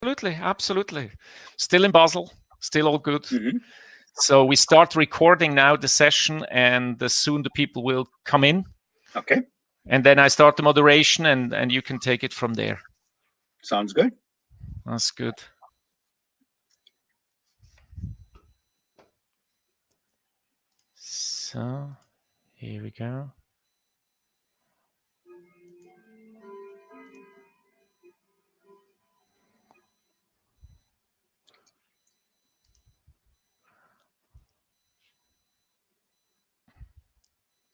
Absolutely, absolutely. Still in Basel, still all good. Mm-hmm. So we start recording now the session, and soon the people will come in. Okay. And then I start the moderation, and you can take it from there. Sounds good. That's good. So here we go.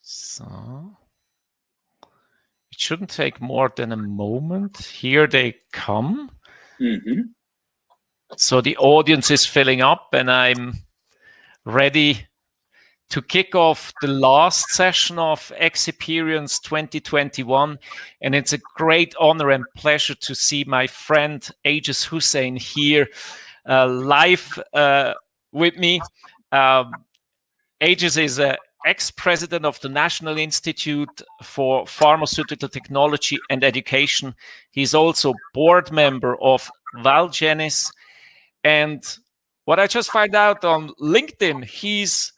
So it shouldn't take more than a moment. Here they come. Mm-hmm. So the audience is filling up, and I'm ready to kick off the last session of ExCIperience 2021. And it's a great honor and pleasure to see my friend Aegis Hussein here live with me. Aegis is a ex-president of the National Institute for Pharmaceutical Technology and Education. He's also board member of Valgenis. And what I just found out on LinkedIn, his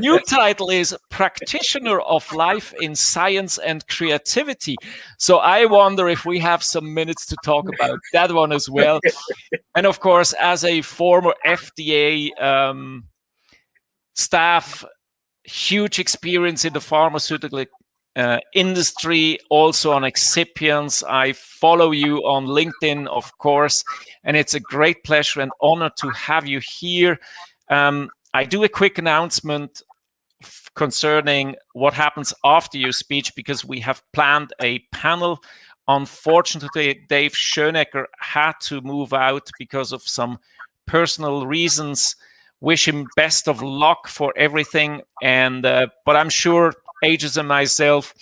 new title is Practitioner of Life in Science and Creativity. So I wonder if we have some minutes to talk about that one as well. And of course, as a former FDA staff, huge experience in the pharmaceutical industry, also on excipients. I follow you on LinkedIn, of course, and it's a great pleasure and honor to have you here. I do a quick announcement concerning what happens after your speech, because we have planned a panel. Unfortunately, Dave Schoenecker had to move out because of some personal reasons. Wish him best of luck for everything, and but I'm sure Aegis and myself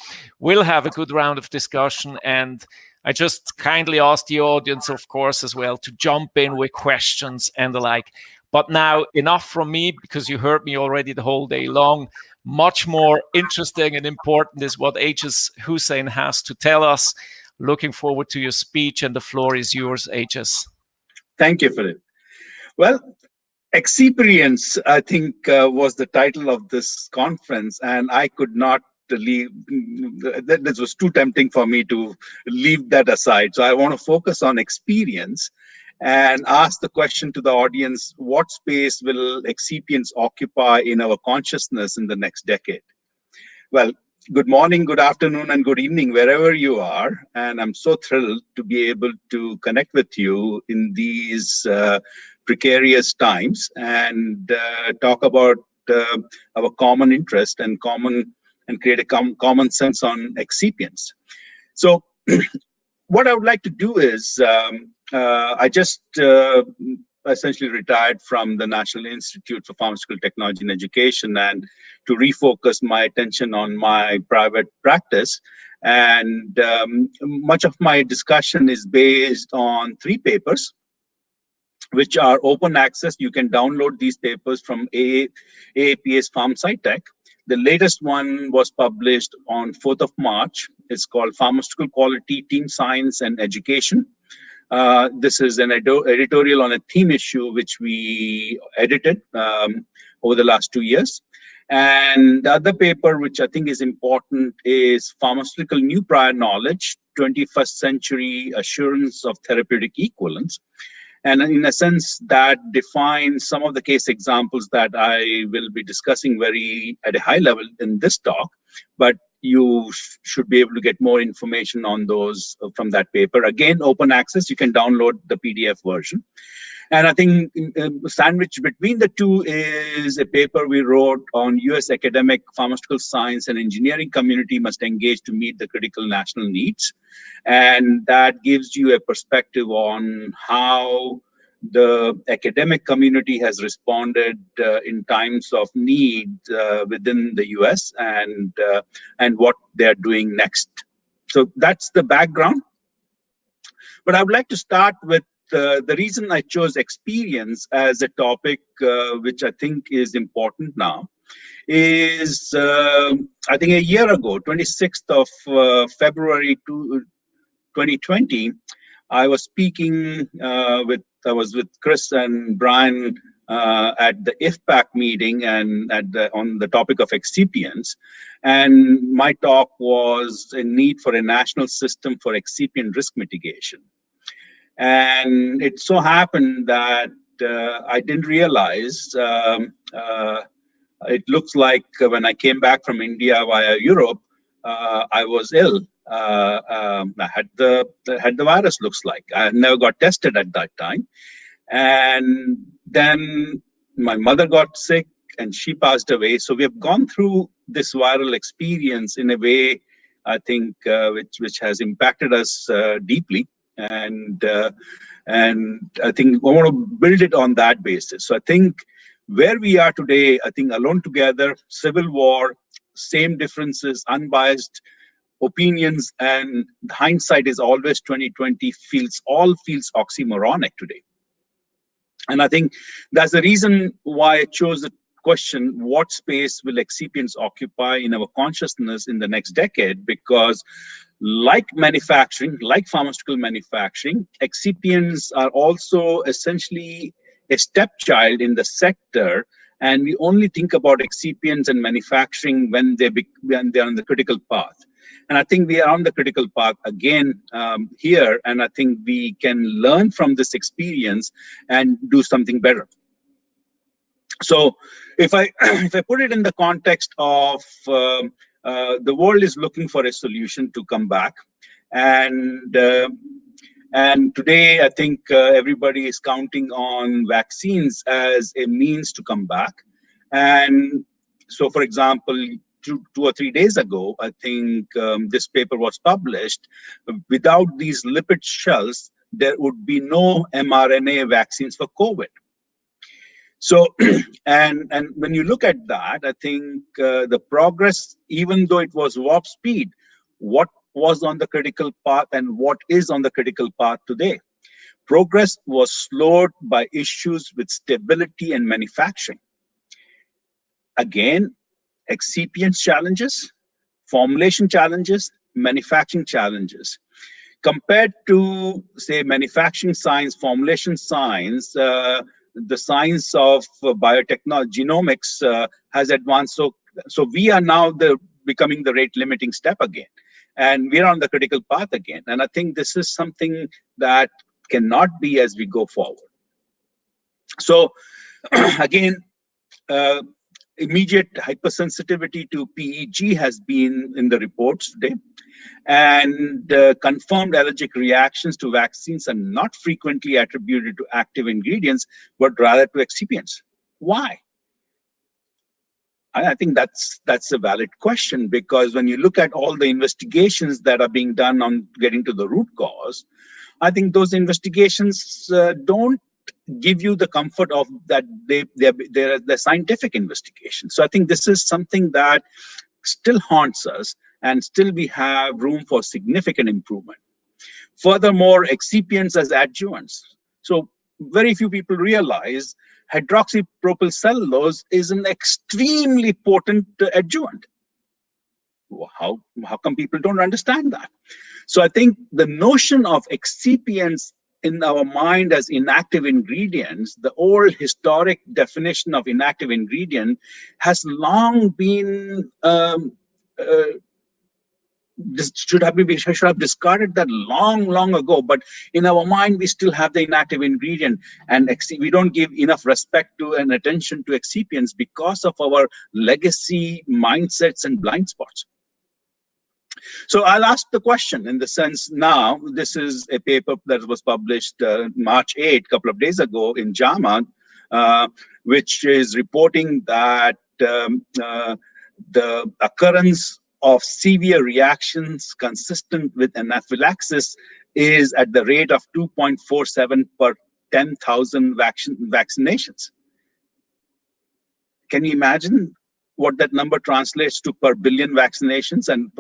will have a good round of discussion. And I just kindly ask the audience, of course, as well to jump in with questions and the like. But now enough from me, because you heard me already the whole day long. Much more interesting and important is what Aegis Hussain has to tell us. Looking forward to your speech, and the floor is yours, Aegis. Thank you, Philip. Well, ExCIperience, I think, was the title of this conference, and I could not leave. This was too tempting for me to leave that aside. So I want to focus on experience and ask the question to the audience: what space will excipients occupy in our consciousness in the next decade? Well, good morning, good afternoon, and good evening, wherever you are. And I'm so thrilled to be able to connect with you in these precarious times and talk about our common interest and create a common sense on excipients. So what I would like to do is I just essentially retired from the National Institute for Pharmaceutical Technology and Education, and to refocus my attention on my private practice. And much of my discussion is based on three papers, which are open access. You can download these papers from AAPS PharmSciTech. The latest one was published on 4th of March. It's called Pharmaceutical Quality, Team Science and Education. This is an editorial on a theme issue which we edited over the last 2 years. And the other paper, which I think is important, is Pharmaceutical New Prior Knowledge, 21st Century Assurance of Therapeutic Equivalence. And in a sense, that defines some of the case examples that I will be discussing very at a high level in this talk, but you should be able to get more information on those from that paper. Again, open access, you can download the PDF version. And I think sandwiched between the two is a paper we wrote on US academic pharmaceutical science and engineering community must engage to meet the critical national needs. And that gives you a perspective on how the academic community has responded in times of need within the US, and what they're doing next. So that's the background. But I would like to start with the reason I chose experience as a topic, which I think is important now, is I think a year ago, 26th of February 2020, I was speaking with Chris and Brian at the IFPAC meeting and on the topic of excipients, and my talk was a need for a national system for excipient risk mitigation. And it so happened that I didn't realize it looks like when I came back from India via Europe, I was ill. I had the virus, looks like. I never got tested at that time. And then my mother got sick and she passed away. So we have gone through this viral experience in a way, I think, which has impacted us deeply. And I think I want to build it on that basis. So I think where we are today, I think alone together, civil war, same differences, unbiased opinions, and hindsight is always 20/20, all feels oxymoronic today. And I think that's the reason why I chose the question, what space will excipients occupy in our consciousness in the next decade? Because like manufacturing, like pharmaceutical manufacturing, excipients are also essentially a stepchild in the sector, and we only think about excipients and manufacturing when they're on the critical path. And I think we are on the critical path again here, and I think we can learn from this experience and do something better. So if I put it in the context of the world is looking for a solution to come back, and today I think everybody is counting on vaccines as a means to come back. And so, for example, two or three days ago, I think this paper was published. Without these lipid shells, there would be no mRNA vaccines for COVID. So, and when you look at that, I think the progress, even though it was warp speed, what was on the critical path and what is on the critical path today? Progress was slowed by issues with stability and manufacturing. Again, excipient challenges, formulation challenges, manufacturing challenges. Compared to, say, manufacturing science, formulation science, the science of biotechnology, genomics has advanced. So we are now becoming the rate limiting step again. And we're on the critical path again. And I think this is something that cannot be as we go forward. So again, immediate hypersensitivity to PEG has been in the reports today, and confirmed allergic reactions to vaccines are not frequently attributed to active ingredients, but rather to excipients. Why? I think that's a valid question, because when you look at all the investigations that are being done on getting to the root cause, I think those investigations don't give you the comfort of that they're scientific investigations. So I think this is something that still haunts us, and still we have room for significant improvement. Furthermore, excipients as adjuvants. So very few people realize hydroxypropyl cellulose is an extremely potent adjuvant. How come people don't understand that? So I think the notion of excipients in our mind as inactive ingredients, the old historic definition of inactive ingredient, has long been, should have discarded that long ago. But in our mind, we still have the inactive ingredient, and we don't give enough respect to and attention to excipients because of our legacy mindsets and blind spots. So I'll ask the question in the sense now, this is a paper that was published March 8, a couple of days ago in JAMA, which is reporting that the occurrence of severe reactions consistent with anaphylaxis is at the rate of 2.47 per 10,000 vaccinations. Can you imagine what that number translates to per billion vaccinations, and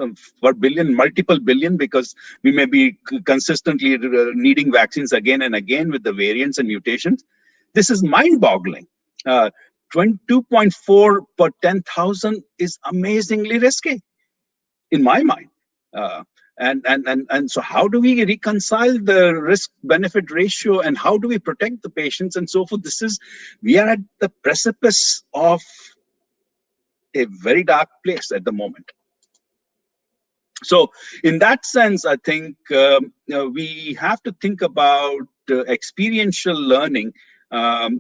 per billion, multiple billion, because we may be consistently needing vaccines again and again with the variants and mutations? This is mind-boggling. 22.4 per 10,000 is amazingly risky, in my mind. And so how do we reconcile the risk-benefit ratio, and how do we protect the patients and so forth? This is, we are at the precipice of a very dark place at the moment. So in that sense, I think we have to think about experiential learning,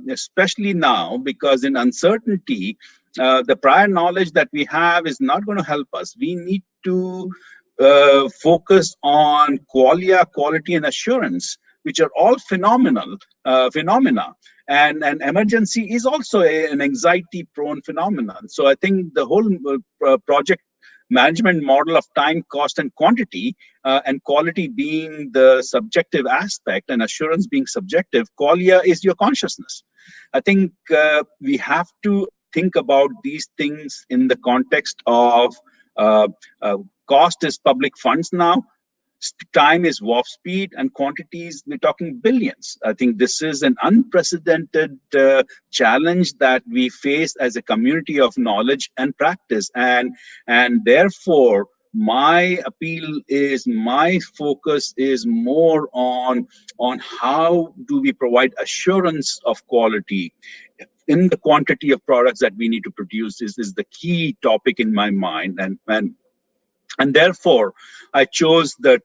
especially now, because in uncertainty, the prior knowledge that we have is not going to help us. We need to focus on qualia, quality and assurance, which are all phenomenal phenomena, and emergency is also an anxiety prone phenomenon. So I think the whole project management model of time, cost and quantity, and quality being the subjective aspect and assurance being subjective, qualia is your consciousness. I think we have to think about these things in the context of cost is public funds now, time is warp speed, and quantities, we're talking billions. I think this is an unprecedented challenge that we face as a community of knowledge and practice. And therefore, my appeal is, my focus is more on how do we provide assurance of quality in the quantity of products that we need to produce is the key topic in my mind. And therefore, I chose the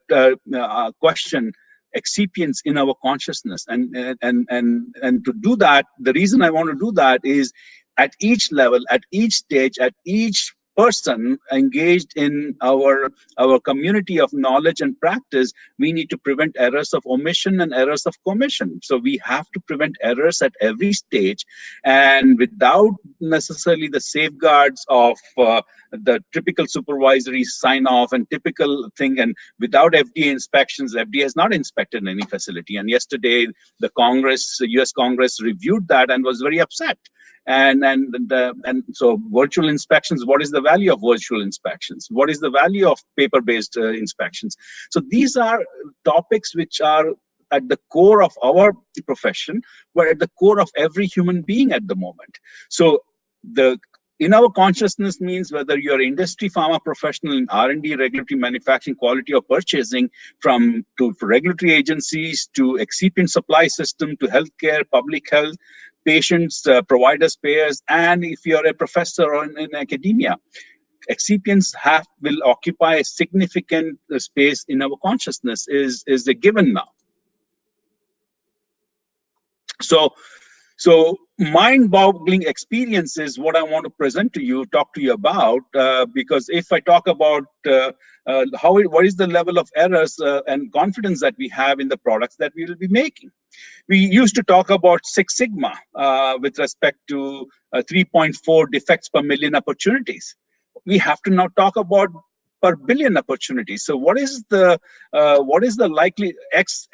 question, excipience in our consciousness. And to do that, the reason I want to do that is at each level, at each stage, at each person engaged in our community of knowledge and practice, we need to prevent errors of omission and errors of commission. So we have to prevent errors at every stage, and without necessarily the safeguards of the typical supervisory sign-off and typical thing, and without FDA inspections. FDA has not inspected any facility, and yesterday the Congress, U.S. Congress, reviewed that and was very upset. And so virtual inspections, what is the value of virtual inspections? What is the value of paper-based inspections? So these are topics which are at the core of our profession, but at the core of every human being at the moment. So the in our consciousness means whether you're industry, pharma professional in R&D, regulatory, manufacturing, quality or purchasing, from to regulatory agencies, to excipient supply system, to healthcare, public health, patients, providers, payers, and if you're a professor or in academia, excipients will occupy a significant space in our consciousness is a given now. So mind-boggling experience is what I want to present to you, talk to you about, because if I talk about what is the level of errors and confidence that we have in the products that we will be making. We used to talk about Six Sigma with respect to 3.4 defects per million opportunities. We have to now talk about per billion opportunities. So what is the likely X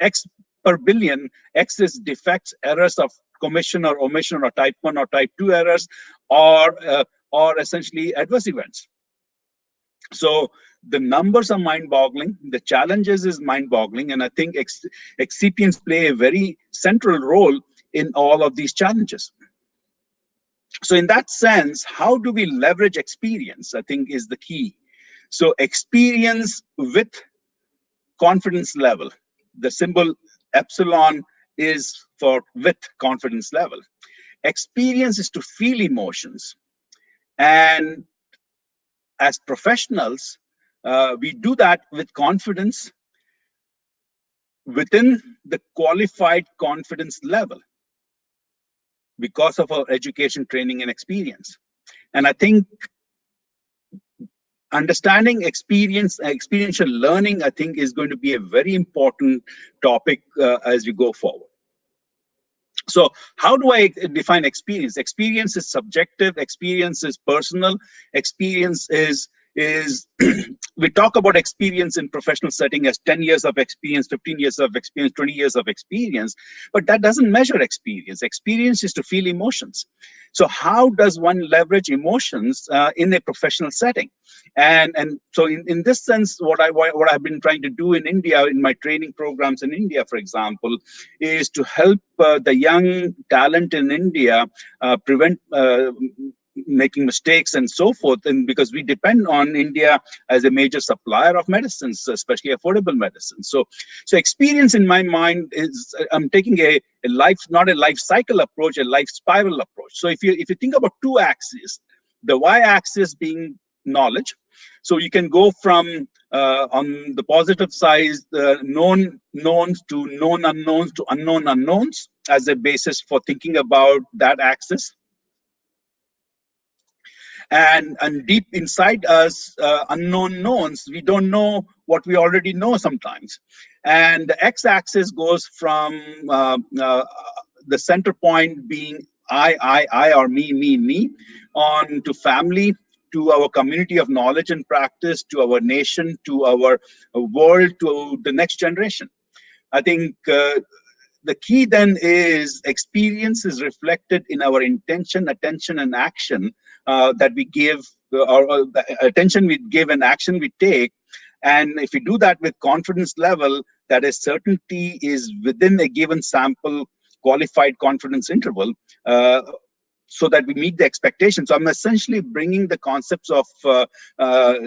per billion? X is defects, errors of commission or omission, or type 1 or type 2 errors, or essentially adverse events. So the numbers are mind-boggling, the challenges is mind-boggling, and I think excipients play a very central role in all of these challenges. So in that sense, how do we leverage experience, I think, is the key. So experience with confidence level. The symbol epsilon is for with confidence level. Experience is to feel emotions. And as professionals, we do that with confidence within the qualified confidence level because of our education, training, and experience. And I think understanding experience, experiential learning, I think is going to be a very important topic as we go forward. So how do I define experience? Experience is subjective, experience is personal, experience is we talk about experience in professional setting as 10 years of experience, 15 years of experience, 20 years of experience, but that doesn't measure experience. Experience is to feel emotions. So how does one leverage emotions in a professional setting? And so in this sense, what I've been trying to do in India, in my training programs in India, for example, is to help the young talent in India prevent making mistakes and so forth, and because we depend on India as a major supplier of medicines, especially affordable medicines. So experience in my mind is, I'm taking a life, not a life cycle approach, a life spiral approach. So if you think about two axes, the y-axis being knowledge, so you can go from on the positive side, the known knowns to known unknowns to unknown unknowns as a basis for thinking about that axis. And deep inside us, unknown knowns, we don't know what we already know sometimes. And the x-axis goes from the center point being I or me, on to family, to our community of knowledge and practice, to our nation, to our world, to the next generation. I think the key then is experience is reflected in our intention, attention, and action that we give, or attention we give and action we take. And if we do that with confidence level, that is certainty is within a given sample qualified confidence interval, so that we meet the expectations. So I'm essentially bringing the concepts of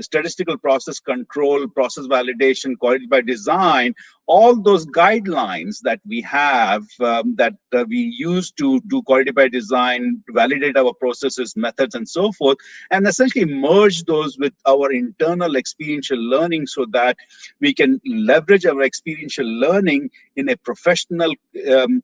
statistical process control, process validation, quality by design, all those guidelines that we have that we use to do quality by design, validate our processes, methods, and so forth, and essentially merge those with our internal experiential learning so that we can leverage our experiential learning in a professional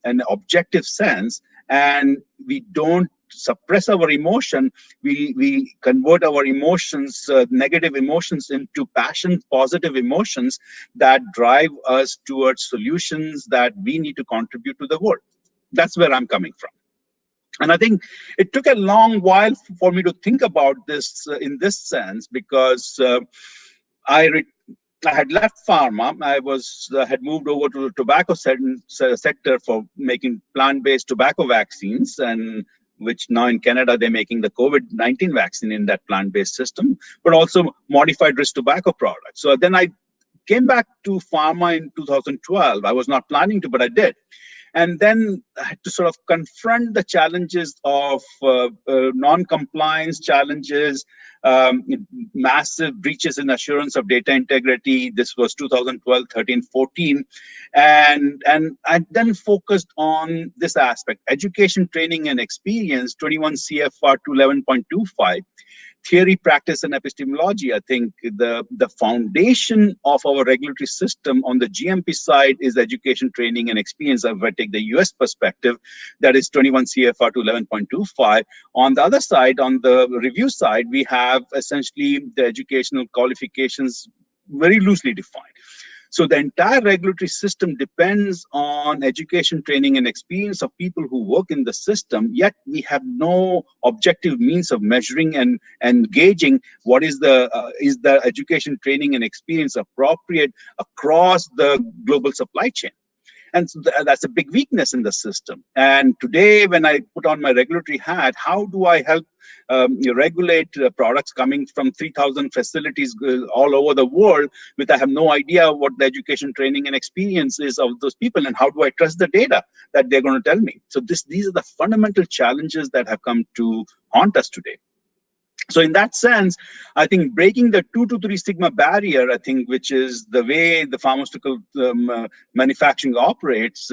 and objective sense, and we don't suppress our emotion. We convert our emotions, negative emotions, into passion, positive emotions that drive us towards solutions that we need to contribute to the world. That's where I'm coming from. And I think it took a long while for me to think about this in this sense, because I had left pharma. I was had moved over to the tobacco sector for making plant-based tobacco vaccines, and which now in Canada, they're making the COVID-19 vaccine in that plant-based system, but also modified risk tobacco products. So then I came back to pharma in 2012. I was not planning to, but I did. And then I had to sort of confront the challenges of non-compliance challenges, massive breaches in assurance of data integrity. This was 2012, 13, 14. And I then focused on this aspect, education, training, and experience, 21 CFR 211.25, theory, practice, and epistemology. I think the foundation of our regulatory system on the GMP side is education, training, and experience. If I take the US perspective, that is 21 CFR 211.25. On the other side, on the review side, we have essentially the educational qualifications very loosely defined. So the entire regulatory system depends on education, training, and experience of people who work in the system, yet we have no objective means of measuring and gauging what is the education, training, and experience appropriate across the global supply chain. And so that's a big weakness in the system. And today, when I put on my regulatory hat, how do I help regulate products coming from 3,000 facilities all over the world, with I have no idea what the education, training, and experience is of those people, and how do I trust the data that they're going to tell me? So these are the fundamental challenges that have come to haunt us today. So in that sense, I think breaking the 2 to 3 sigma barrier, I think, which is the way the pharmaceutical manufacturing operates,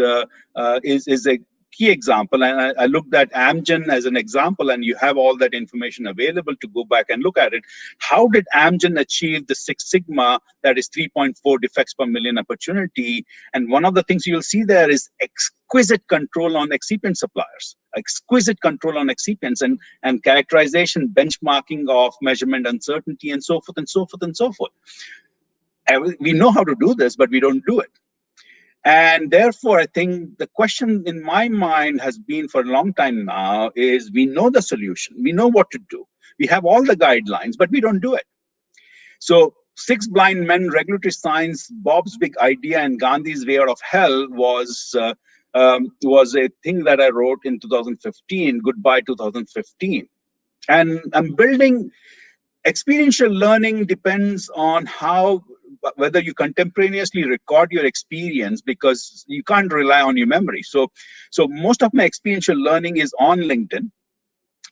is a key example. And I looked at Amgen as an example, and you have all that information available to go back and look at it. How did Amgen achieve the 6 sigma, that is 3.4 defects per million opportunity? And one of the things you'll see there is exquisite control on excipient suppliers, exquisite control on excipients, and characterization, benchmarking of measurement uncertainty, and so forth and so forth and so forth. We know how to do this, but we don't do it. And therefore, I think the question in my mind has been for a long time now is, we know the solution, we know what to do, we have all the guidelines, but we don't do it. So Six Blind Men, Regulatory Science, Bob's Big Idea, and Gandhi's Way Out of Hell was a thing that I wrote in 2015, Goodbye 2015. And I'm building experiential learning depends on how, whether you contemporaneously record your experience, because you can't rely on your memory. So most of my experiential learning is on LinkedIn.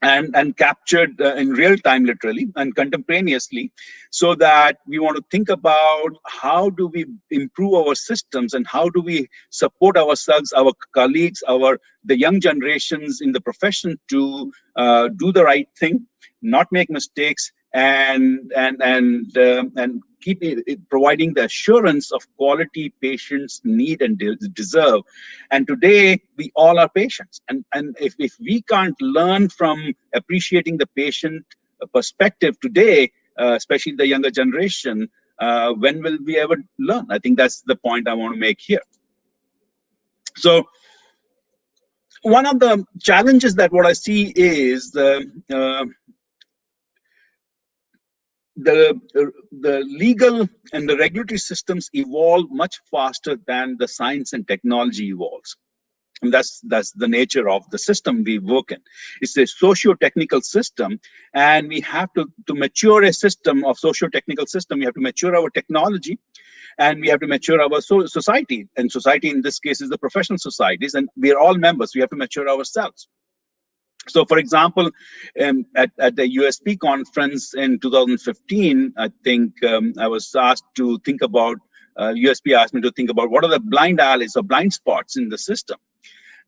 and captured in real time, literally and contemporaneously, so that we want to think about how do we improve our systems and how do we support ourselves, our colleagues, the young generations in the profession to do the right thing, not make mistakes, and keep providing the assurance of quality patients need and deserve. And today we all are patients, and if we can't learn from appreciating the patient perspective today, especially the younger generation, when will we ever learn? I think that's the point I want to make here. So one of the challenges that what I see is the legal and the regulatory systems evolve much faster than the science and technology evolves, and that's the nature of the system we work in. It's a socio-technical system, and we have to mature a system of socio-technical system. We have to mature our technology, and we have to mature our society, and society in this case is the professional societies, and we are all members. We have to mature ourselves. So, for example, at the USP conference in 2015, I think I was asked to think about, USP asked me to think about what are the blind alleys or blind spots in the system.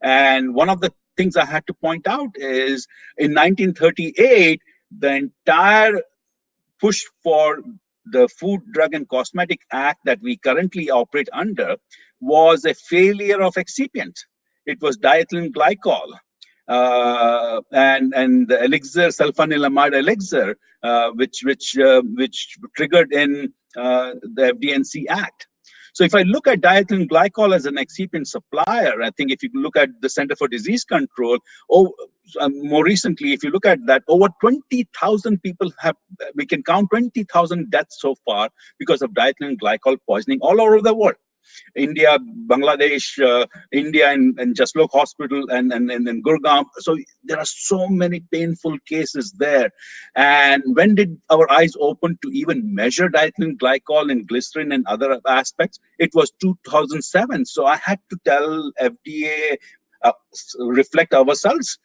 And one of the things I had to point out is in 1938, the entire push for the Food, Drug and Cosmetic Act that we currently operate under was a failure of excipient. It was diethylene glycol. And the elixir, sulfanilamide elixir, which triggered in the FD&C Act. So if I look at diethylene glycol as an excipient supplier, I think if you look at the Center for Disease Control, more recently, if you look at that, over 20,000 people we can count 20,000 deaths so far because of diethylene glycol poisoning all over the world. India, Bangladesh, India, and Jaslok Hospital, and Gurgaon. So there are so many painful cases there. And when did our eyes open to even measure diethylene glycol and glycerin and other aspects? It was 2007. So I had to tell FDA, reflect ourselves.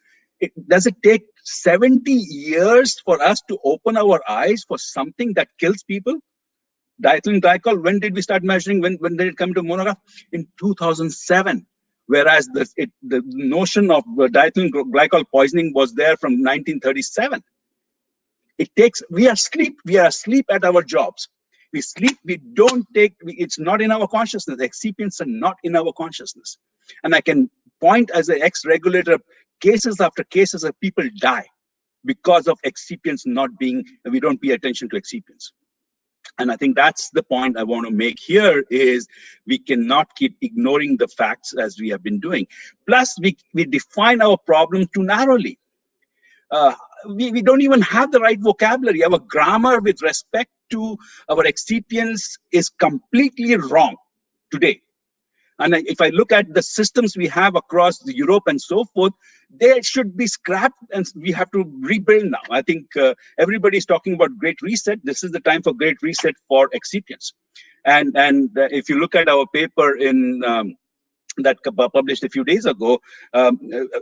Does it take 70 years for us to open our eyes for something that kills people? Diethylene glycol, when did we start measuring? When did it come to monograph? In 2007, whereas the notion of diethylene glycol poisoning was there from 1937. We are asleep at our jobs. We sleep, it's not in our consciousness. The excipients are not in our consciousness. And I can point as an ex-regulator, cases after cases of people die because of excipients we don't pay attention to excipients. And I think that's the point I want to make here is we cannot keep ignoring the facts as we have been doing. Plus, we define our problem too narrowly. We don't even have the right vocabulary. Our grammar with respect to our excipients is completely wrong today. And if I look at the systems we have across Europe and so forth, they should be scrapped and we have to rebuild now. I think everybody's talking about Great Reset. This is the time for Great Reset for excipients. And if you look at our paper in that published a few days ago,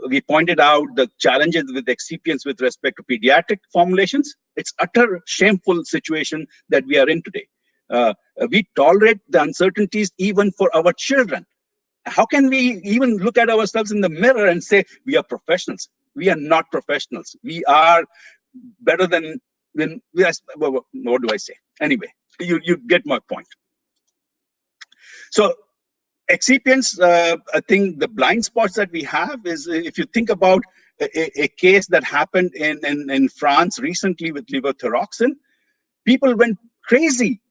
we pointed out the challenges with excipients with respect to pediatric formulations. It's utter shameful situation that we are in today. We tolerate the uncertainties even for our children. How can we even look at ourselves in the mirror and say, we are professionals? We are not professionals. We are better than what do I say? Anyway, you get my point. So excipients, I think the blind spots that we have is if you think about a case that happened in France recently with levothyroxine, people went crazy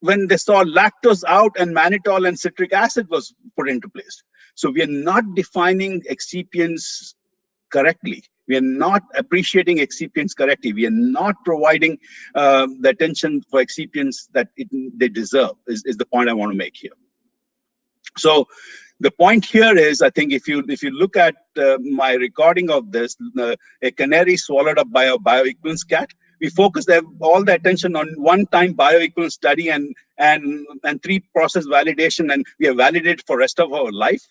when they saw lactose out and mannitol and citric acid was put into place. So we are not defining excipients correctly. We are not appreciating excipients correctly. We are not providing the attention for excipients that they deserve is the point I want to make here. So the point here is, I think if you look at my recording of this, a canary swallowed up by a bioequivalence cat, we focused all the attention on one-time bioequivalence study and three process validation, and we are validated for the rest of our life.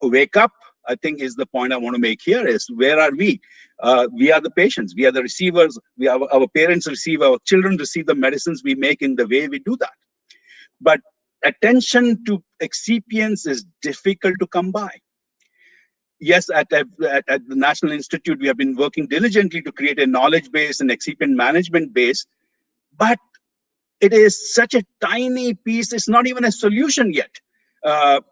Wake up, I think is the point I want to make here is, where are we? We are the patients. We are the receivers. We are, our parents receive, our children receive the medicines we make in the way we do that. But attention to excipients is difficult to come by. Yes, at the National Institute, we have been working diligently to create a knowledge base and excipient management base, but it is such a tiny piece. It's not even a solution yet.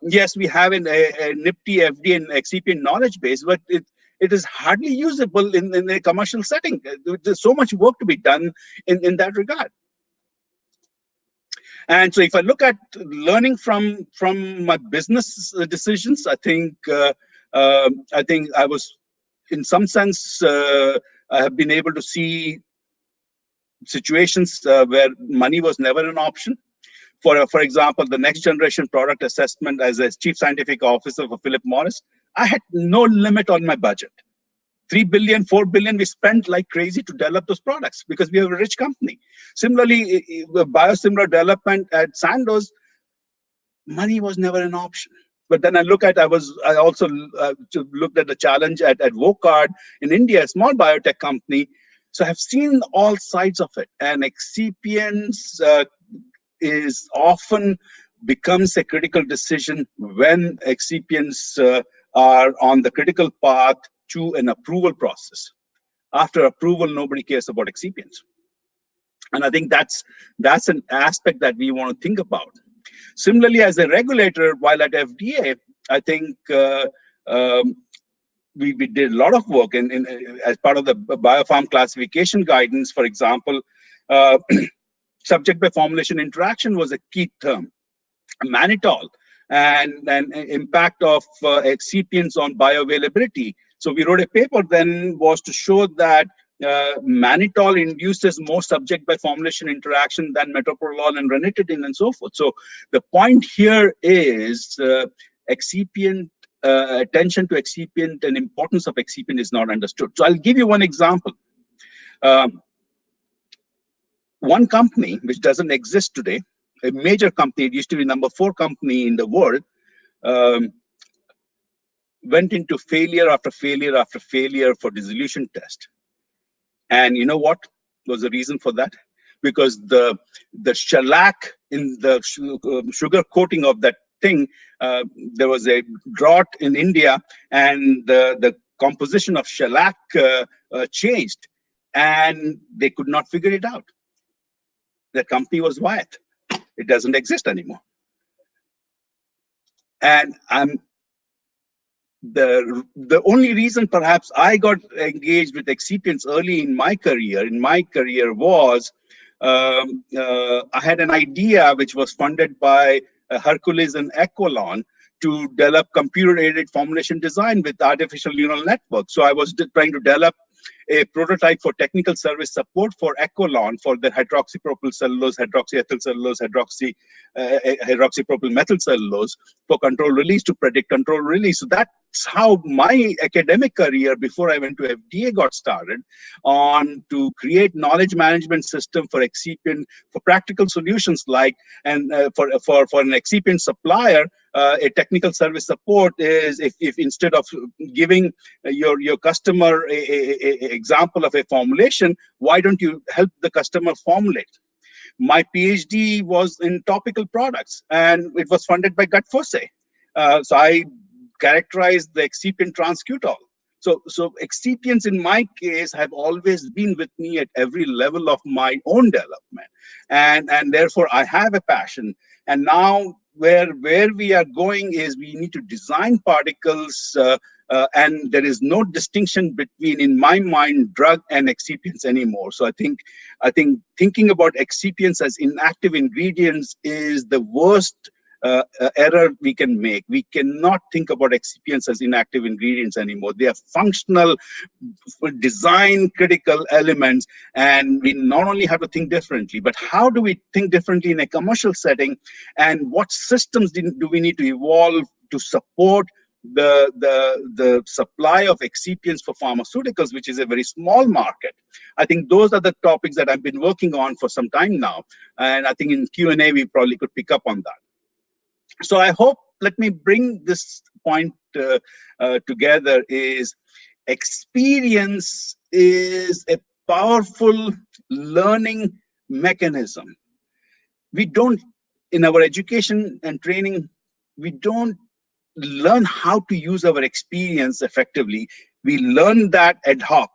Yes, we have a NIPTI FDA and excipient knowledge base, but it is hardly usable in a commercial setting. There's so much work to be done in that regard. And so if I look at learning from my business decisions, I think I was, in some sense, I have been able to see situations where money was never an option. For example, the next generation product assessment as a chief scientific officer for Philip Morris, I had no limit on my budget. $3 billion, $4 billion, we spent like crazy to develop those products because we have a rich company. Similarly, biosimilar development at Sandoz, money was never an option. But then I also looked at the challenge at Vocard in India, a small biotech company. So I've seen all sides of it, and excipients is often becomes a critical decision when excipients are on the critical path to an approval process. After approval, nobody cares about excipients. And I think that's an aspect that we want to think about. Similarly, as a regulator, while at FDA, I think we did a lot of work in as part of the biopharm classification guidance, for example, subject by formulation interaction was a key term. Mannitol and impact of excipients on bioavailability. So we wrote a paper then was to show that mannitol induces more subject by formulation interaction than metoprolol and ranitidine and so forth. So the point here is excipient, attention to excipient and importance of excipient is not understood. So I'll give you one example. One company which doesn't exist today, a major company, it used to be number 4 company in the world, went into failure after failure after failure for dissolution test. And you know what was the reason for that? Because the shellac in the sugar coating of that thing, there was a drought in India, and the composition of shellac changed, and they could not figure it out. The company was Wyeth. It doesn't exist anymore. And the only reason perhaps I got engaged with excipients early in my career was I had an idea which was funded by Hercules and Equilon to develop computer-aided formulation design with artificial neural networks. So I was trying to develop a prototype for technical service support for Equilon for the hydroxypropyl cellulose, hydroxyethyl cellulose, hydroxypropyl methyl cellulose for control release, to predict control release. So that's how my academic career before I went to FDA got started on to create knowledge management system for excipient, for practical solutions like, and for an excipient supplier, a technical service support is if instead of giving your customer an example of a formulation, why don't you help the customer formulate? My PhD was in topical products, and it was funded by Gattefosse. So I characterized the excipient transcutol. So excipients in my case have always been with me at every level of my own development, and therefore I have a passion. And now where we are going is we need to design particles, and there is no distinction between, in my mind, drug and excipients anymore. So I think thinking about excipients as inactive ingredients is the worst error we can make. We cannot think about excipients as inactive ingredients anymore. They are functional, design critical elements, and we not only have to think differently, but how do we think differently in a commercial setting, and what systems do we need to evolve to support the supply of excipients for pharmaceuticals, which is a very small market. I think those are the topics that I've been working on for some time now, and I think in Q&A we probably could pick up on that. So I hope, let me bring this point together is experience is a powerful learning mechanism. We don't, in our education and training, we don't learn how to use our experience effectively. We learn that ad hoc.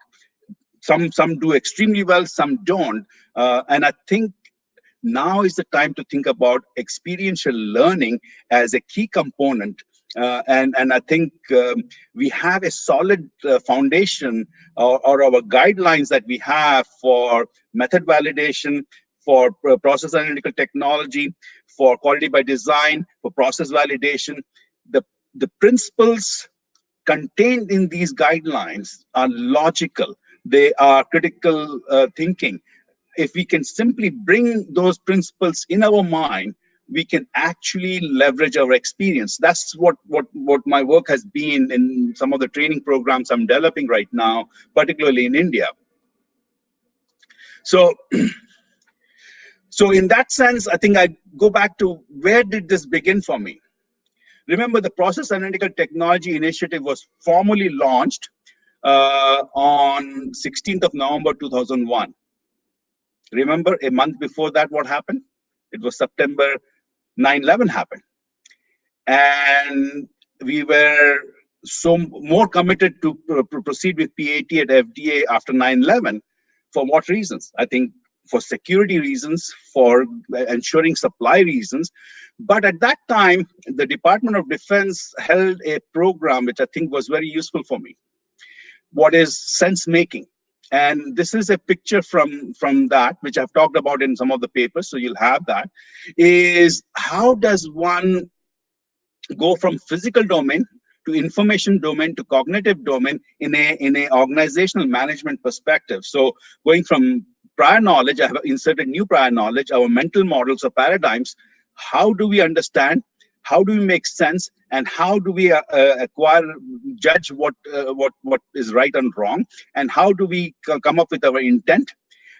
Some do extremely well, some don't. And I think now is the time to think about experiential learning as a key component. And I think we have a solid foundation or our guidelines that we have for method validation, for process analytical technology, for quality by design, for process validation. The principles contained in these guidelines are logical. They are critical thinking. If we can simply bring those principles in our mind, we can actually leverage our experience. That's what my work has been in some of the training programs I'm developing right now, particularly in India. So in that sense, I think I go back to where did this begin for me? Remember, the Process Analytical Technology Initiative was formally launched on 16th of November 2001. Remember, a month before that, what happened? It was September 9/11 happened. And we were so more committed to proceed with PAT at FDA after 9/11. For what reasons? I think for security reasons, for ensuring supply reasons. But at that time, the Department of Defense held a program which I think was very useful for me. What is sense making? And this is a picture from that, which I've talked about in some of the papers, so you'll have that, is how does one go from physical domain to information domain to cognitive domain in a organizational management perspective. So going from prior knowledge, I have inserted new prior knowledge, our mental models or paradigms, how do we understand, how do we make sense, and how do we judge what is right and wrong, and how do we come up with our intent,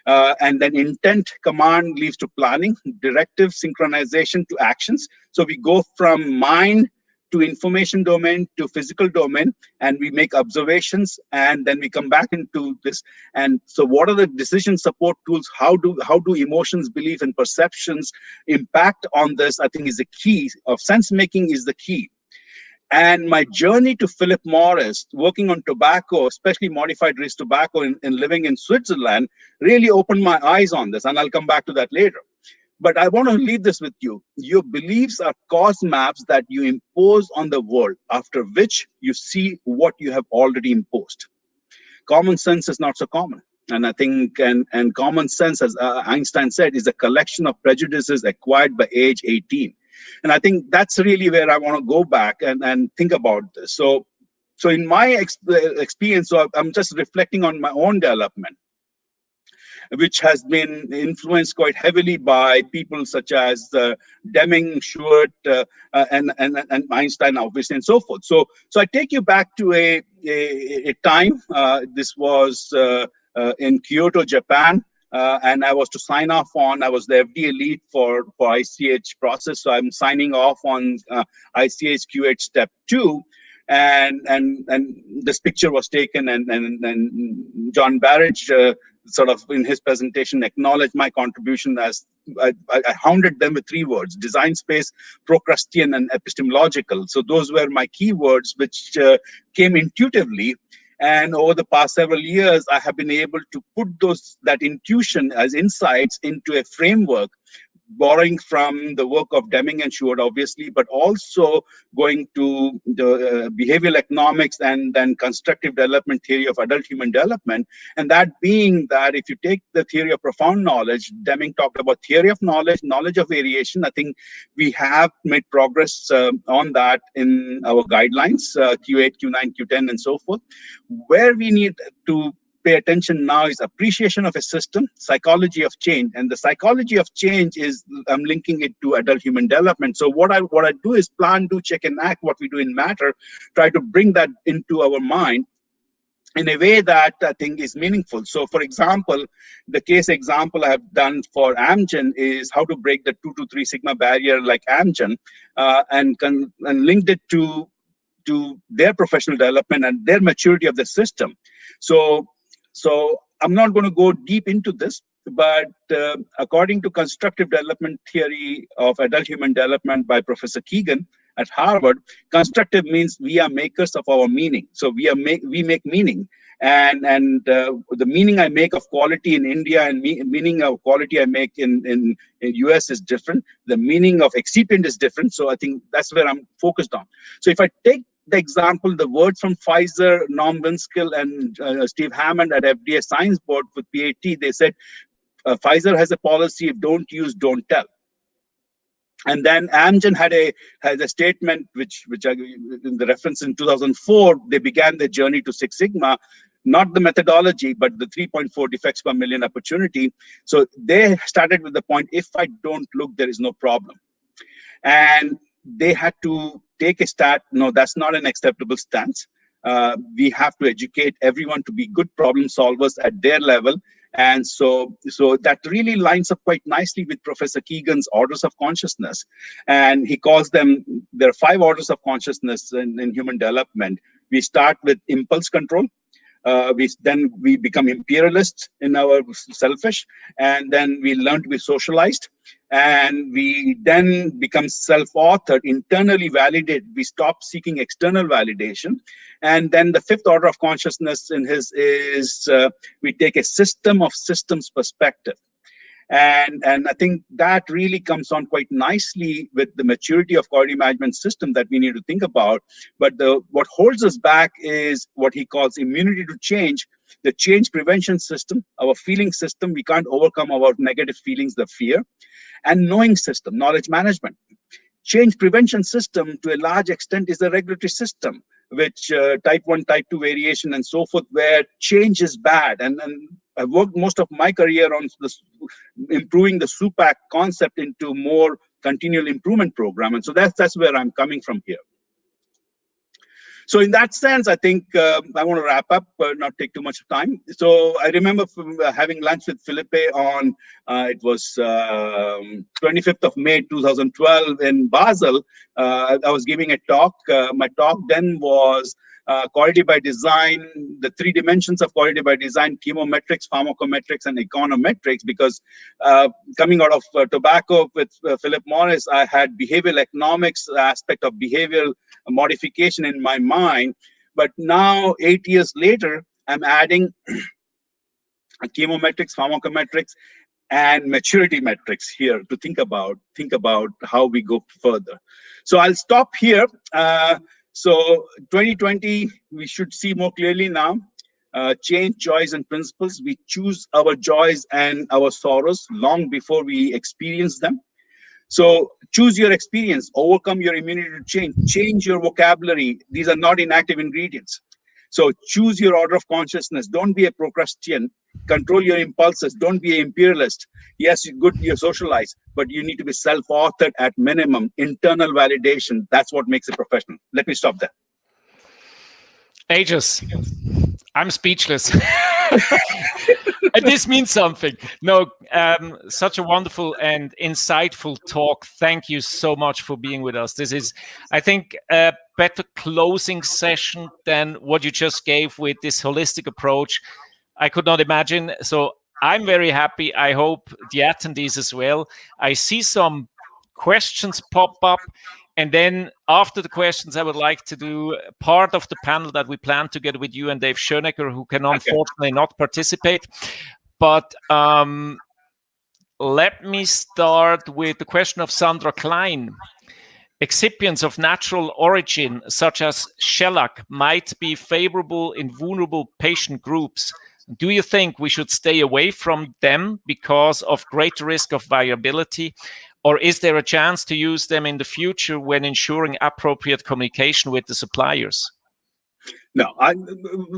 and then intent command leads to planning, directive, synchronization to actions. So we go from mind to information domain to physical domain, and we make observations, and then we come back into this. And so what are the decision support tools? How do emotions, belief, and perceptions impact on this? I think is the key of sense making is the key. And my journey to Philip Morris, working on tobacco, especially modified risk tobacco, and living in Switzerland, really opened my eyes on this, and I'll come back to that later. But I want to leave this with you. Your beliefs are cause maps that you impose on the world, after which you see what you have already imposed. Common sense is not so common. And I think, and common sense, as Einstein said, is a collection of prejudices acquired by age 18. And I think that's really where I want to go back and think about this. So in my experience, so I'm just reflecting on my own development, which has been influenced quite heavily by people such as Deming, Shewhart, and Einstein, obviously, and so forth. So I take you back to a time. This was in Kyoto, Japan, and I was to sign off on. I was the FDA lead for ICH process, so I'm signing off on ICH QH Step 2. And this picture was taken, and John Barrage, sort of in his presentation, acknowledged my contribution as I hounded them with three words: design space, Procrustean, and epistemological. So those were my key words, which came intuitively. And over the past several years, I have been able to put that intuition as insights into a framework, borrowing from the work of Deming and Shewhart, obviously, but also going to the behavioral economics and then constructive development theory of adult human development. And that being that if you take the theory of profound knowledge, Deming talked about theory of knowledge, knowledge of variation. I think we have made progress on that in our guidelines, Q8, Q9, Q10, and so forth. Where we need to pay attention now is appreciation of a system, psychology of change, and the psychology of change is I'm linking it to adult human development. So what I do is plan, do, check, and act. What we do in matter, try to bring that into our mind in a way that I think is meaningful. So for example, the case example I have done for Amgen is how to break the 2 to 3 sigma barrier like Amgen, and linked it to to their professional development and their maturity of the system. So I'm not going to go deep into this, but according to constructive development theory of adult human development by Professor Kegan at Harvard, constructive means we are makers of our meaning. So we make meaning, and the meaning I make of quality in India and meaning of quality I make in US is different. The meaning of excipient is different. So I think that's where I'm focused on. So if I take the example, the word from Pfizer, Norm Winskill, and Steve Hammond at FDA Science Board with PAT, they said Pfizer has a policy of don't use, don't tell. And then Amgen had a statement which in the reference in 2004, they began their journey to Six Sigma, not the methodology, but the 3.4 defects per million opportunity. So they started with the point, if I don't look, there is no problem. And they had to take a stance, no, that's not an acceptable stance. We have to educate everyone to be good problem solvers at their level. And so that really lines up quite nicely with Professor Kegan's orders of consciousness. And he calls them, there are 5 orders of consciousness in human development. We start with impulse control. Then we become imperialists in our selfish, and then we learn to be socialized, and we then become self-authored, internally validated. We stop seeking external validation. And then the 5th order of consciousness in his is we take a system of systems perspective. And I think that really comes on quite nicely with the maturity of quality management system that we need to think about. But what holds us back is what he calls immunity to change, the change prevention system, our feeling system. We can't overcome our negative feelings, the fear, and knowing system, knowledge management. Change prevention system to a large extent is the regulatory system, which type 1, type 2 variation and so forth, where change is bad. And I've worked most of my career on this, improving the SUPAC concept into more continual improvement program. And so that's where I'm coming from here. So in that sense, I think I want to wrap up, not take too much time. So I remember from, having lunch with Felipe on, it was 25th of May, 2012 in Basel. I was giving a talk. My talk then was Quality by Design, the 3 dimensions of quality by design, chemometrics, pharmacometrics, and econometrics, because coming out of tobacco with Philip Morris, I had behavioral economics aspect of behavioral modification in my mind. But now, 8 years later, I'm adding chemometrics, pharmacometrics, and maturity metrics here to think about how we go further. So I'll stop here. So 2020, we should see more clearly now, change, joys, and principles. We choose our joys and our sorrows long before we experience them. So choose your experience, overcome your immunity to change, change your vocabulary. These are not inactive ingredients. So choose your order of consciousness. Don't be a procrastinator. Control your impulses. Don't be an imperialist. Yes, you're good, you're socialized, but you need to be self-authored at minimum. Internal validation, that's what makes a professional. Let me stop there. Aegis, I'm speechless. This means something. No, such a wonderful and insightful talk. Thank you so much for being with us. This is, I think, a better closing session than what you just gave with this holistic approach. I could not imagine. So I'm very happy. I hope the attendees as well. I see some questions pop up. And then after the questions, I would like to do part of the panel that we plan together with you and Dave Schoenecker, who can unfortunately not participate. But let me start with the question of Sandra Klein. Excipients of natural origin, such as shellac, might be favorable in vulnerable patient groups. Do you think we should stay away from them because of greater risk of viability? Or is there a chance to use them in the future when ensuring appropriate communication with the suppliers? No,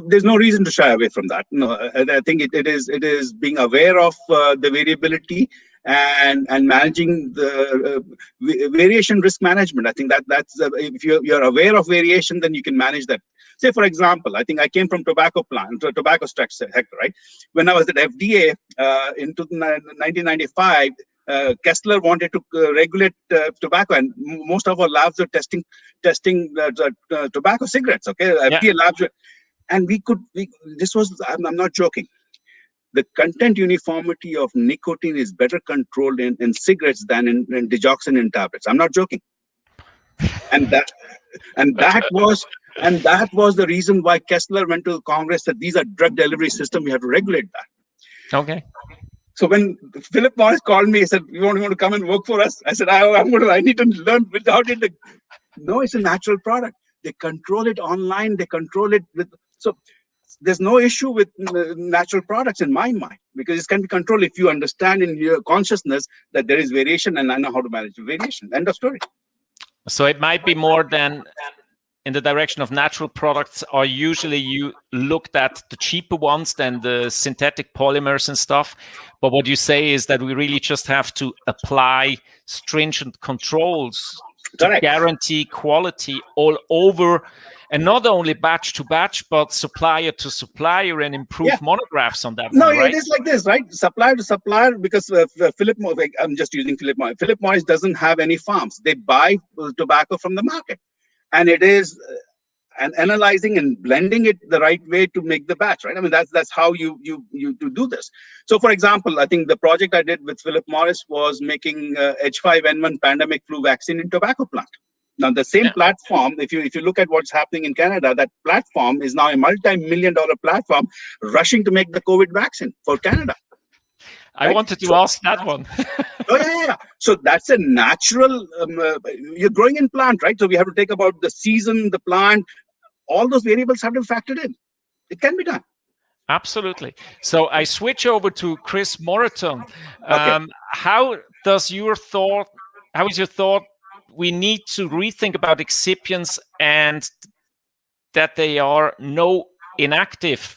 there's no reason to shy away from that. No, I think it is being aware of the variability and managing the variation risk management. I think that's if you're aware of variation, then you can manage that. Say, for example, I think I came from tobacco plant, tobacco sector, right? When I was at FDA in 1995, Kessler wanted to regulate tobacco, and most of our labs are testing tobacco cigarettes. Okay, FDA labs, and we could. This was. I'm not joking. The content uniformity of nicotine is better controlled in cigarettes than in digoxin in tablets. I'm not joking. And that was the reason why Kessler went to Congress, that these are drug delivery system. We have to regulate that. Okay. So when Philip Morris called me, he said, you want to come and work for us? I said, I need to learn without it. No, it's a natural product. They control it online. They control it with... So there's no issue with natural products in my mind, because it can be controlled if you understand in your consciousness that there is variation, and I know how to manage the variation. End of story. So it might be more than... in the direction of natural products are usually you looked at the cheaper ones than the synthetic polymers and stuff. But what you say is that we really just have to apply stringent controls to guarantee quality all over, and not only batch to batch, but supplier to supplier, and improve monographs on that. It is like this, right? Supplier to supplier, because Philip Morris, I'm just using Philip Morris. Philip Morris doesn't have any farms. They buy tobacco from the market. And it is and analyzing and blending it the right way to make the batch, right? I mean, that's how you do this. So, for example, I think the project I did with Philip Morris was making H5N1 pandemic flu vaccine in tobacco plant. Now, the same platform, if you look at what's happening in Canada, that platform is now a multi-multi-million-dollar platform rushing to make the COVID vaccine for Canada. I wanted to ask that one. So that's a natural, you're growing in plant, right? So we have to take about the season, the plant, all those variables have to be factored in. It can be done. Absolutely. So I switch over to Chris Moreton. How is your thought? We need to rethink about excipients and that they are no inactive.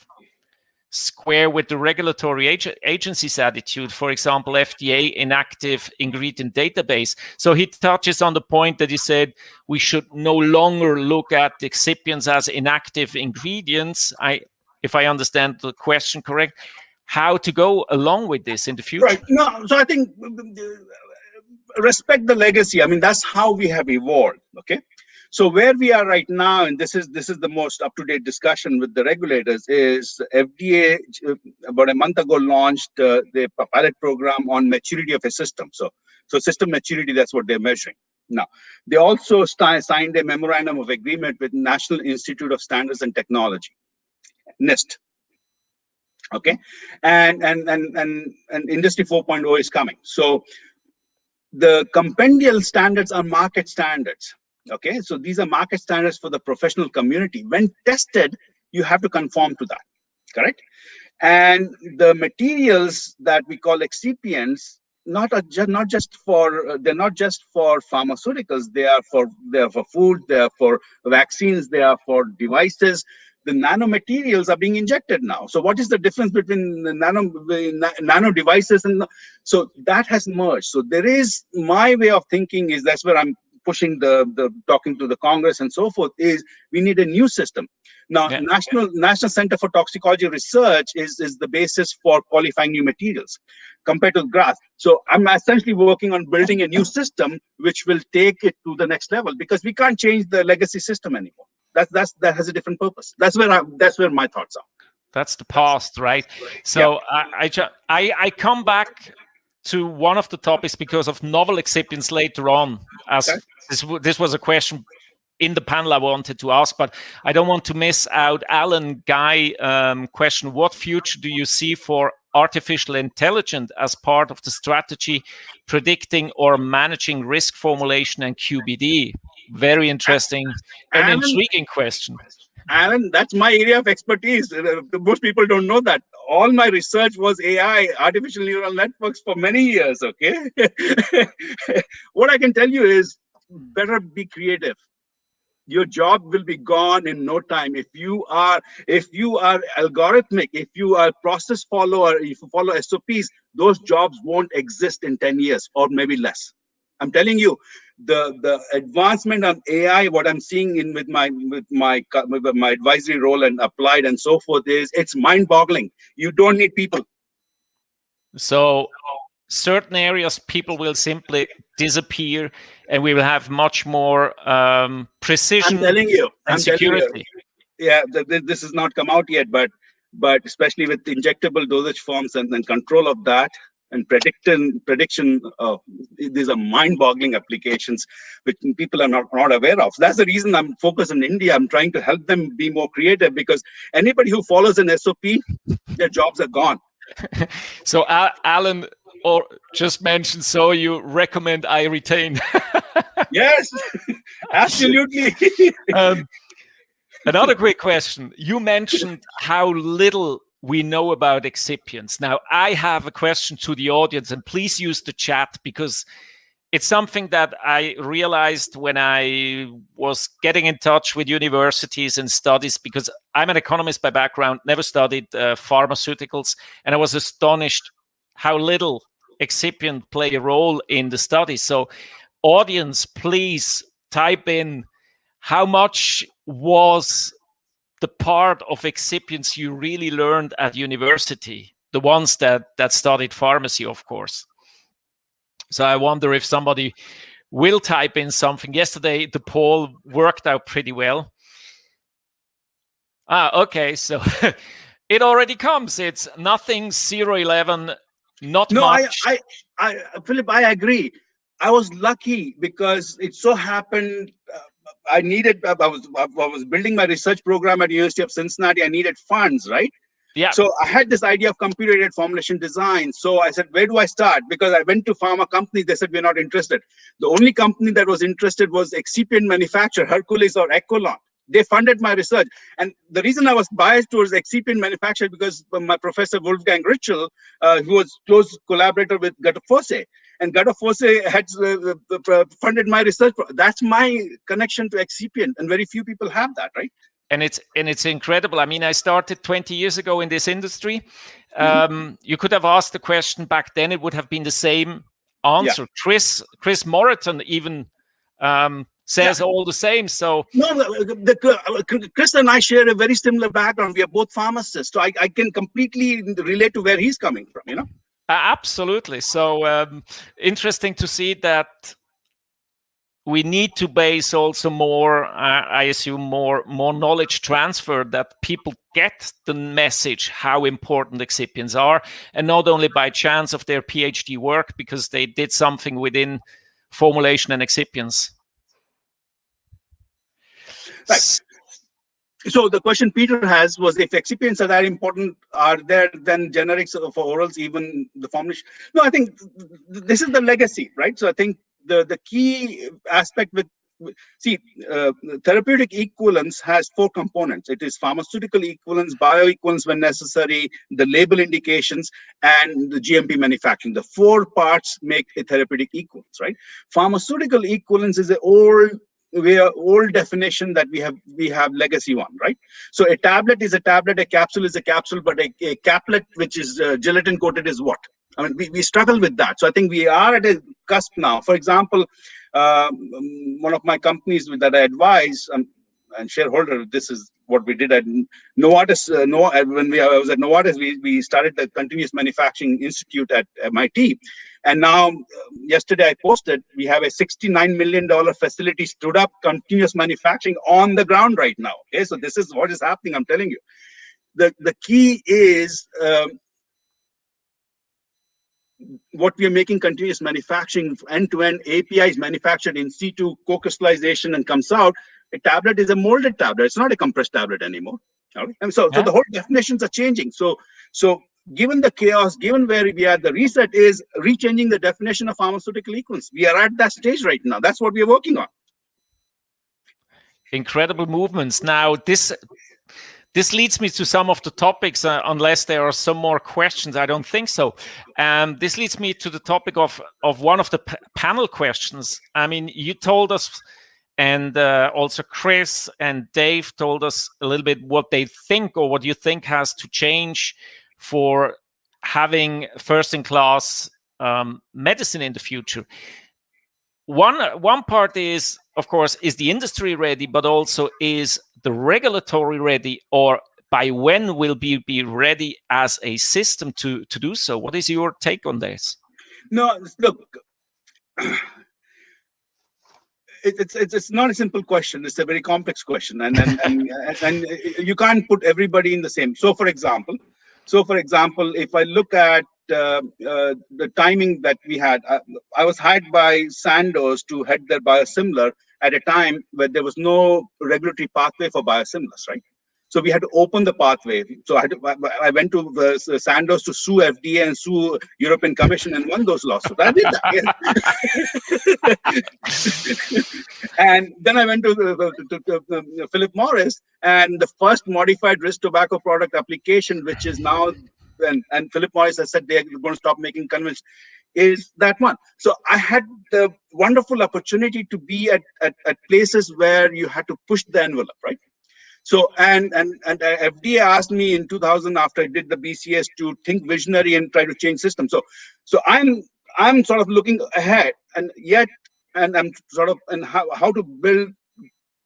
Square with the regulatory agency's attitude, for example, FDA inactive ingredient database. So he touches on the point that he said we should no longer look at excipients as inactive ingredients. If I understand the question correct, how to go along with this in the future? Right. No, so I think respect the legacy. I mean, that's how we have evolved. Okay. So where we are right now, and this is the most up-to-date discussion with the regulators, is FDA about a month ago launched the pilot program on maturity of a system. So system maturity, that's what they're measuring. Now, they also signed a memorandum of agreement with National Institute of Standards and Technology, NIST. Okay, and Industry 4.0 is coming. So the compendial standards are market standards. Okay, so these are market standards for the professional community. When tested, you have to conform to that, correct? And the materials that we call excipients, they're not just for pharmaceuticals. They are for food. They are for vaccines. They are for devices. The nanomaterials are being injected now. So what is the difference between the nano devices and so that has merged? So there is my way of thinking is that's where I'm pushing the talking to the Congress and so forth is we need a new system. Now, National Center for Toxicology Research is the basis for qualifying new materials compared to GRAS. So I'm essentially working on building a new system which will take it to the next level because we can't change the legacy system anymore. That has a different purpose. That's where my thoughts are. That's the past, right? So I come back to one of the topics because of novel excipients later on, as this was a question in the panel I wanted to ask, but I don't want to miss out Alan Guy question. What future do you see for artificial intelligence as part of the strategy predicting or managing risk formulation and QBD? Very interesting and intriguing question. Alan, that's my area of expertise. Most people don't know that. All my research was AI, artificial neural networks, for many years, okay? What I can tell you is better be creative. Your job will be gone in no time. If you are algorithmic, if you are process follower, if you follow SOPs, those jobs won't exist in 10 years or maybe less. I'm telling you, the advancement on AI, what I'm seeing in with my advisory role and applied and so forth is it's mind-boggling. You don't need people. So certain areas people will simply disappear, and we will have much more precision. I'm telling you, and security. Yeah, this has not come out yet, but especially with injectable dosage forms and then control of that and prediction, these are mind-boggling applications which people are not aware of. That's the reason I'm focused on India. I'm trying to help them be more creative, because anybody who follows an SOP, their jobs are gone. So Alan just mentioned, so you recommend I retain. Yes, absolutely. Another quick question. You mentioned how little we know about excipients. Now, I have a question to the audience, and please use the chat, because it's something that I realized when I was getting in touch with universities and studies, because I'm an economist by background, never studied pharmaceuticals, and I was astonished how little excipient play a role in the study. So audience, please type in how much was the part of excipients you really learned at university, the ones that studied pharmacy, of course. So I wonder if somebody will type in something. Yesterday, the poll worked out pretty well. Ah, okay, so it already comes. It's nothing, 011, not much. No, I, Philip, I agree. I was lucky because it so happened... I was building my research program at University of Cincinnati. I needed funds, right? Yeah. So I had this idea of computer-aided formulation design. So I said, where do I start? Because I went to pharma companies. They said, we're not interested. The only company that was interested was excipient manufacturer, Hercules or Ecolon. They funded my research. And the reason I was biased towards excipient manufacturer because my professor, Wolfgang Ritschl, who was close collaborator with Gattefosse, and Gattefosse had funded my research. That's my connection to excipient, and very few people have that, right? And it's incredible. I mean, I started 20 years ago in this industry. Mm-hmm. You could have asked the question back then; it would have been the same answer. Yeah. Chris Morton even says all the same. So no, Chris and I share a very similar background. We are both pharmacists, so I can completely relate to where he's coming from. You know. Absolutely. So interesting to see that we need to base also more, I assume, more knowledge transfer, that people get the message how important excipients are, and not only by chance of their PhD work, because they did something within formulation and excipients. Right. So the question Peter has was, if excipients are that important, are there then generics for orals, even the formulation? No, I think this is the legacy, right? So I think the key aspect with, therapeutic equivalence has four components. It is pharmaceutical equivalence, bioequivalence when necessary, the label indications, and the GMP manufacturing. The four parts make a therapeutic equivalence, right? Pharmaceutical equivalence is an old definition that we have legacy one, right? So a tablet is a tablet, a capsule is a capsule, but a caplet, which is gelatin coated, is what? I mean, we struggle with that. So I think we are at a cusp now. For example, one of my companies that I advise and shareholder, this is what we did at Novartis. I was at Novartis, we started the Continuous Manufacturing Institute at MIT. And now, yesterday I posted, we have a $69 million facility stood up, continuous manufacturing on the ground right now. Okay, so this is what is happening, I'm telling you. The key is what we are making continuous manufacturing, end-to-end APIs manufactured in situ, co-crystallization, and comes out. A tablet is a molded tablet. It's not a compressed tablet anymore. Right? And so, so the whole definitions are changing. So given the chaos, given where we are, the reset is rechanging the definition of pharmaceutical equivalence. We are at that stage right now. That's what we are working on. Incredible movements. Now, this leads me to some of the topics, unless there are some more questions. I don't think so. This leads me to the topic of one of the panel questions. I mean, you told us, and also Chris and Dave told us a little bit what they think, or what you think has to change for having first-in-class medicine in the future. One part is, of course, is the industry ready, but also is the regulatory ready, or by when will we be ready as a system to do so? What is your take on this? No, look, it's not a simple question. It's a very complex question, and you can't put everybody in the same. So for example, if I look at the timing that we had, I was hired by Sandoz to head their biosimilar at a time where there was no regulatory pathway for biosimilars, right? So we had to open the pathway. So I went to Sandoz to sue FDA and sue European Commission and won those lawsuits. I did that. And then I went to Philip Morris, and the first modified risk tobacco product application, which is now, and Philip Morris has said they're going to stop making convention, is that one. So I had the wonderful opportunity to be at places where you had to push the envelope, right? So, and FDA asked me in 2000, after I did the BCS, to think visionary and try to change systems. So I'm sort of looking ahead, and I'm sort of, and how to build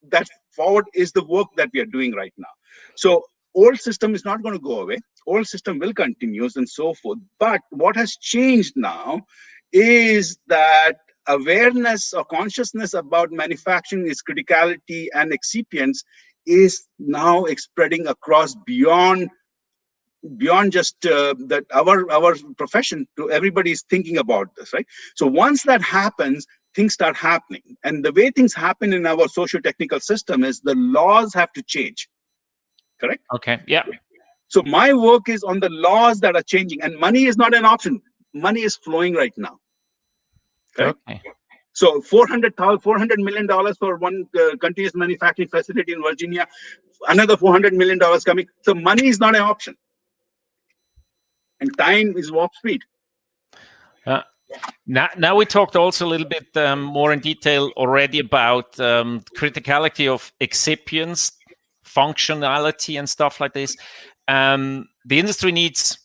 that forward is the work that we are doing right now. So old system is not going to go away. Old system will continue and so forth. But what has changed now is that awareness or consciousness about manufacturing, its criticality and excipients is now spreading across beyond just that our profession, to everybody's thinking about this, right? So once that happens, things start happening. And the way things happen in our socio-technical system is the laws have to change, correct? Okay, yeah. So my work is on the laws that are changing, and money is not an option. Money is flowing right now, correct? Okay. So $400 million for one continuous manufacturing facility in Virginia, another $400 million coming. So money is not an option. And time is warp speed. Now we talked also a little bit more in detail already about criticality of excipients, functionality and stuff like this. The industry needs,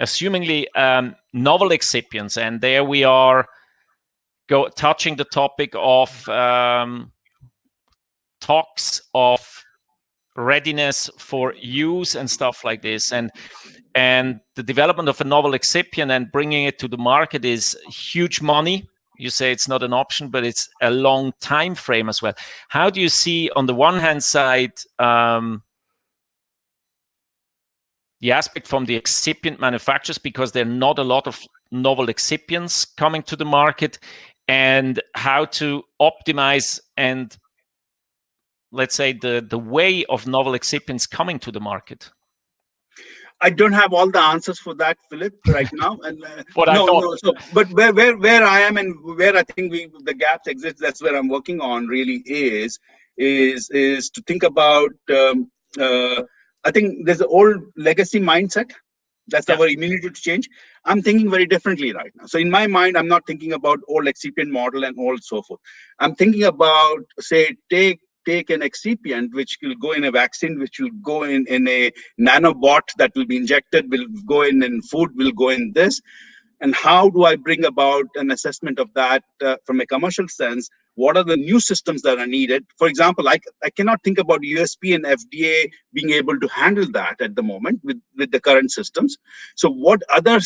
assumingly, novel excipients. And there we are. Touching the topic of talks of readiness for use and stuff like this, and the development of a novel excipient and bringing it to the market is huge money. You say it's not an option, but it's a long time frame as well. How do you see, on the one hand side, the aspect from the excipient manufacturers, because there are not a lot of novel excipients coming to the market, and how to optimize and, let's say, the way of novel excipients coming to the market? I don't have all the answers for that, Philip, right now. And but where I am and where I think the gaps exist, that's where I'm working on really is to think about. I think there's an old legacy mindset. That's our immunity to change. I'm thinking very differently right now. So in my mind, I'm not thinking about old excipient model and all so forth. I'm thinking about, say, take an excipient, which will go in a vaccine, which will go in a nanobot that will be injected, will go in food, will go in this. And how do I bring about an assessment of that from a commercial sense? What are the new systems that are needed? For example, I cannot think about USP and FDA being able to handle that at the moment with the current systems. So what other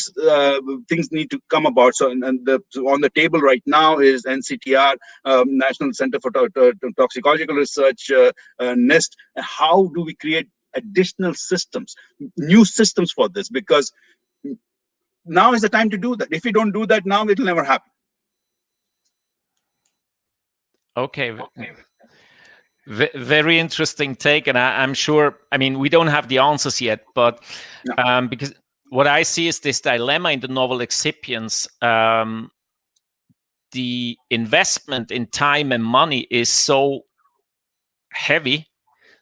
things need to come about? So, so on the table right now is NCTR, National Center for Toxicological Research, NIST. How do we create additional systems, new systems for this? Because now is the time to do that. If you don't do that now, it'll never happen. Okay. Very interesting take. And I'm sure, I mean, we don't have the answers yet, but no. Because what I see is this dilemma in the novel excipients. The investment in time and money is so heavy,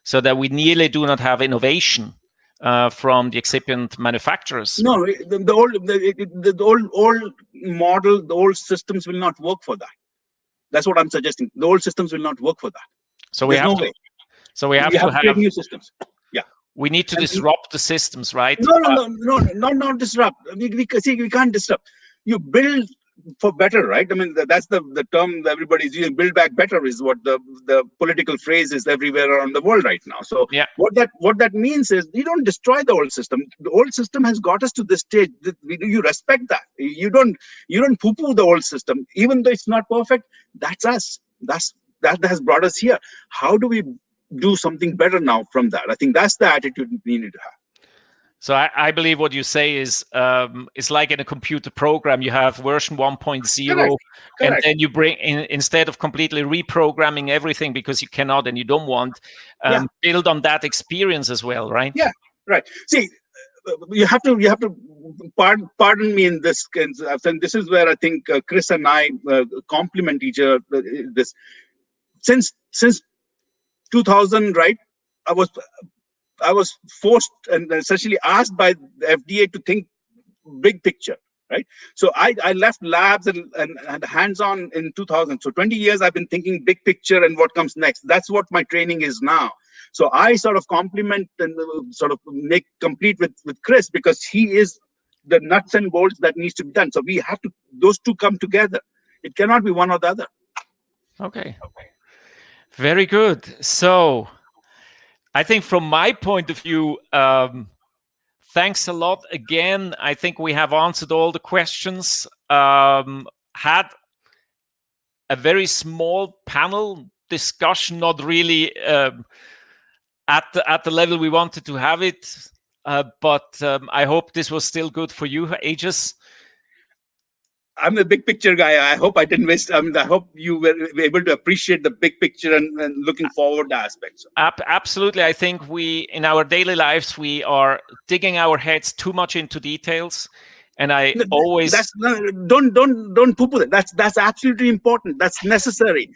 so that we nearly do not have innovation from the excipient manufacturers. No, the old model, the old systems will not work for that. That's what I'm suggesting. The old systems will not work for that. So we have to have new systems. Yeah. We need to disrupt the systems, right? No, not disrupt. We can't disrupt. You build for better, right? I mean, that's the term that everybody's using. Build back better is what the political phrase is everywhere around the world right now. So yeah. What that means is you don't destroy the old system. The old system has got us to this stage. You respect that. You don't poo-poo the old system, even though it's not perfect. That's us. That has brought us here. How do we do something better now from that? I think that's the attitude we need to have. So I believe what you say is it's like in a computer program. You have version 1.0, and then you bring in, instead of completely reprogramming everything because you cannot and you don't want, build on that experience as well, right? Yeah, right. See, you have to pardon me in this. And this is where I think Chris and I complement each other. This since 2000, right? I was forced and essentially asked by the FDA to think big picture, right? So I left labs and hands-on in 2000. So 20 years I've been thinking big picture and what comes next. That's what my training is now. So I sort of complement and sort of make complete with Chris because he is the nuts and bolts that needs to be done. So we have to, those two come together. It cannot be one or the other. Okay. Very good. So I think from my point of view, thanks a lot again. I think we have answered all the questions. Had a very small panel discussion, not really at the level we wanted to have it. But I hope this was still good for you, Aegis. I'm the big picture guy. I hope I didn't waste. I hope you were able to appreciate the big picture and looking forward aspects. Absolutely. I think in our daily lives, we are digging our heads too much into details. And don't poo-poo that. That's absolutely important. That's necessary.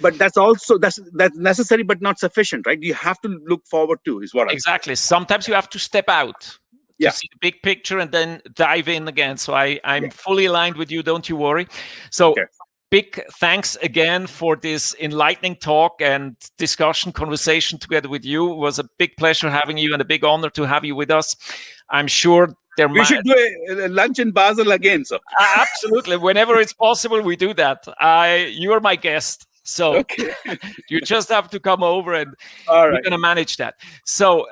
But that's also that's necessary, but not sufficient, right? You have to look forward to is what exactly. I sometimes you have to step out. Yeah. To see the big picture and then dive in again. So I'm fully aligned with you. Don't you worry. So big thanks again for this enlightening talk and conversation together with you. It was a big pleasure having you and a big honor to have you with us. I'm sure we should do a lunch in Basel again. So absolutely. Whenever it's possible, we do that. You're my guest. So you just have to come over and we're going to manage that. So,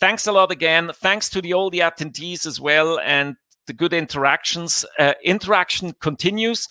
thanks a lot again. Thanks to all the attendees as well and the good interactions. Interaction continues.